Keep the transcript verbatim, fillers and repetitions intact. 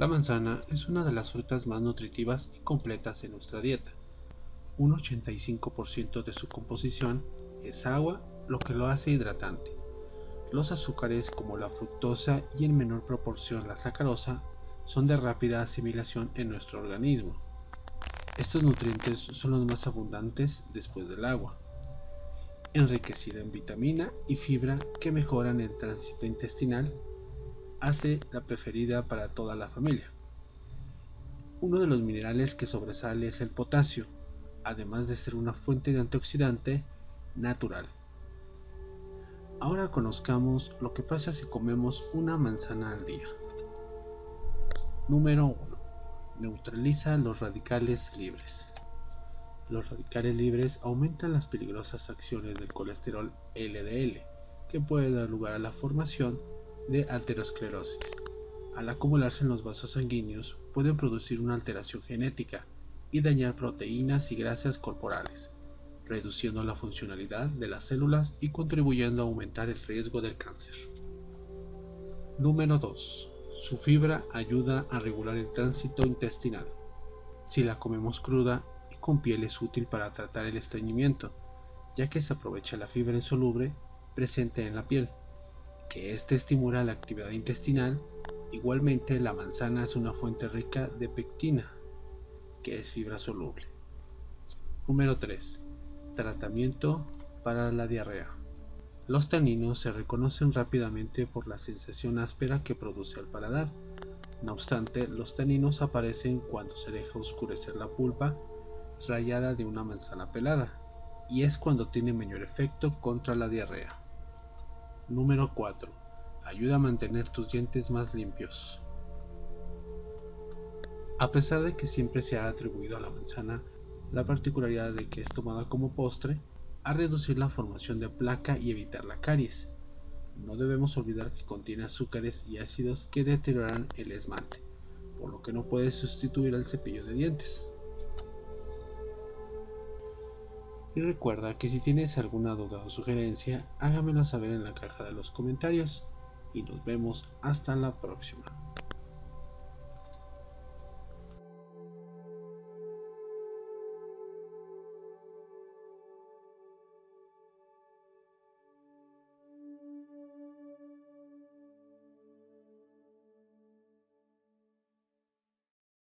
La manzana es una de las frutas más nutritivas y completas en nuestra dieta. Un ochenta y cinco por ciento de su composición es agua, lo que lo hace hidratante. Los azúcares como la fructosa y en menor proporción la sacarosa son de rápida asimilación en nuestro organismo. Estos nutrientes son los más abundantes después del agua, enriquecida en vitamina y fibra que mejoran el tránsito intestinal, hace la preferida para toda la familia. Uno de los minerales que sobresale es el potasio, además de ser una fuente de antioxidante natural. Ahora conozcamos lo que pasa si comemos una manzana al día. Número uno. Neutraliza los radicales libres. Los radicales libres aumentan las peligrosas acciones del colesterol L D L, que puede dar lugar a la formación de aterosclerosis. Al acumularse en los vasos sanguíneos, pueden producir una alteración genética y dañar proteínas y grasas corporales, reduciendo la funcionalidad de las células y contribuyendo a aumentar el riesgo del cáncer. Número dos. Su fibra ayuda a regular el tránsito intestinal. Si la comemos cruda y con piel es útil para tratar el estreñimiento, ya que se aprovecha la fibra insoluble presente en la piel, que éste estimula la actividad intestinal. Igualmente, la manzana es una fuente rica de pectina, que es fibra soluble. Número tres. Tratamiento para la diarrea. Los taninos se reconocen rápidamente por la sensación áspera que produce al paladar. No obstante, los taninos aparecen cuando se deja oscurecer la pulpa rallada de una manzana pelada, y es cuando tiene mayor efecto contra la diarrea. Número cuatro. Ayuda a mantener tus dientes más limpios. A pesar de que siempre se ha atribuido a la manzana la particularidad de que es tomada como postre, a reducir la formación de placa y evitar la caries, no debemos olvidar que contiene azúcares y ácidos que deterioran el esmalte, por lo que no puede sustituir al cepillo de dientes. Y recuerda que si tienes alguna duda o sugerencia, hágamelo saber en la caja de los comentarios, y nos vemos hasta la próxima.